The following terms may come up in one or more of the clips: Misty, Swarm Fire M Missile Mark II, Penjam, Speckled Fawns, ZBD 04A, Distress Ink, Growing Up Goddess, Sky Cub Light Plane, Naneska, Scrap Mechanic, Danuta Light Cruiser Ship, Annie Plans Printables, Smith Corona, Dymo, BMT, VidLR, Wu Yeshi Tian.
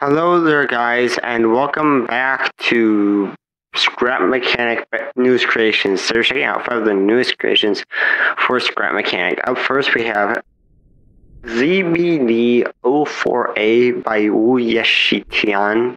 Hello there guys, and welcome back to Scrap Mechanic News Creations. So we're checking out 5 of the newest creations for Scrap Mechanic. Up first we have ZBD 04A by Wu Yeshi Tian.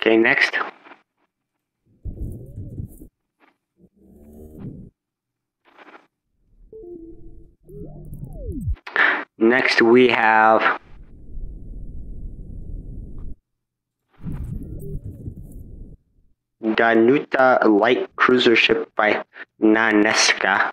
Okay, next. Next we have Danuta Light Cruiser Ship by Naneska.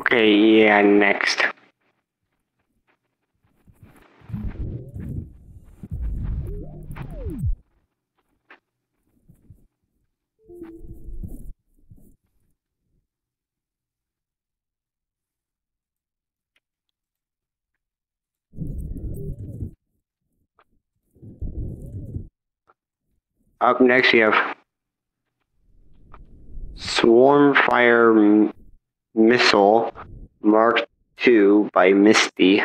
Okay, yeah, next. Up next, you have Swarm Fire M Missile Mark II by Misty.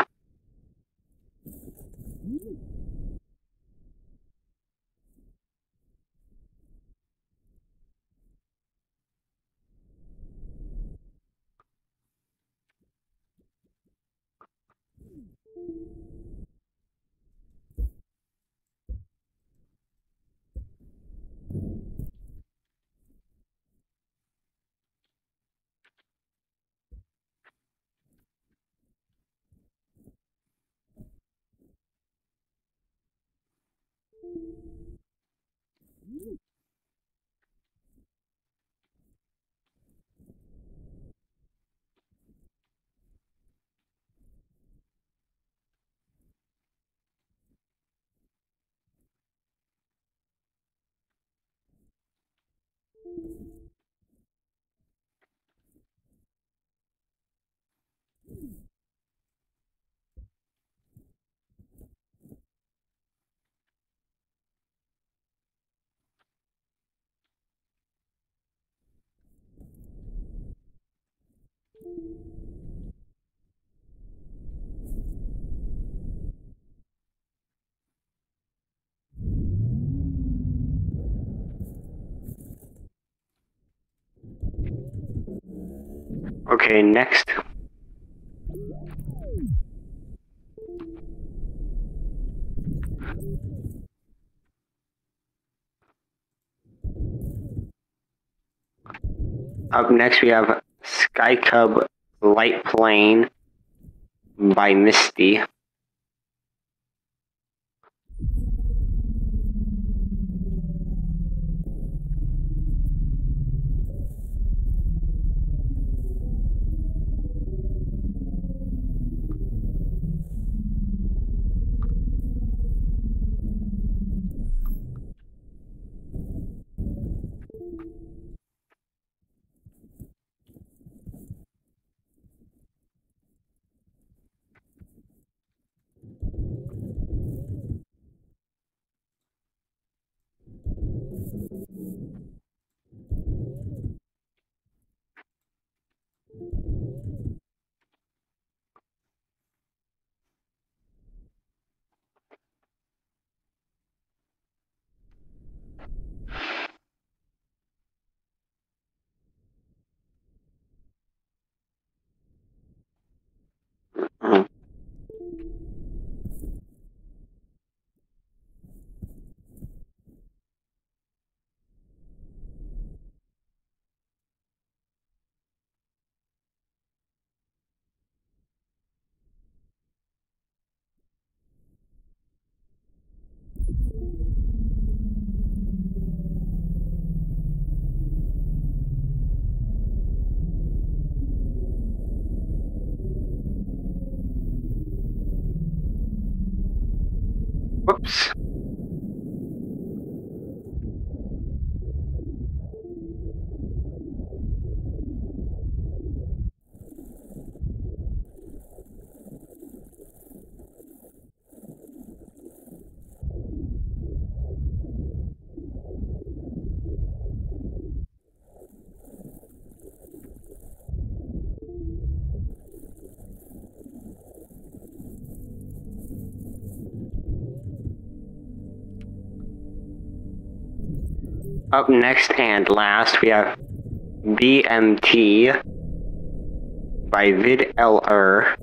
Okay, next. Up next, we have Sky Cub Light Plane by Misty. Whoops. Up next and last, we have BMT by VidLR.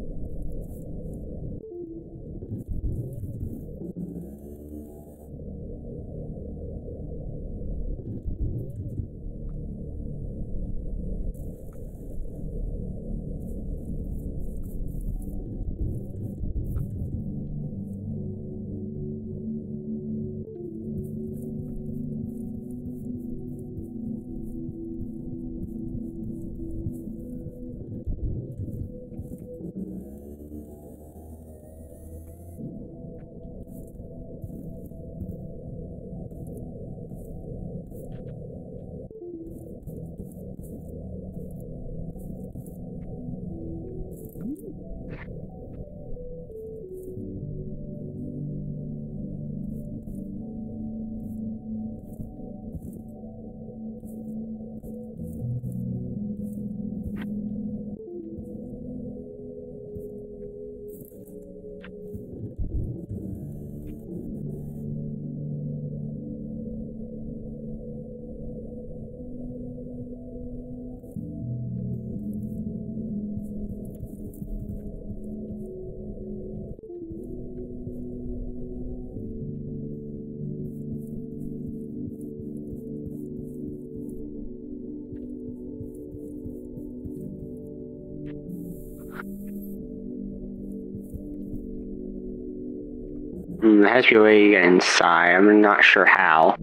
That's really inside. I'm not sure how.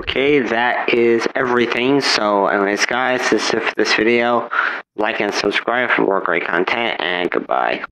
Okay, that is everything. So anyways guys, this is it for this video. Like and subscribe for more great content, and goodbye.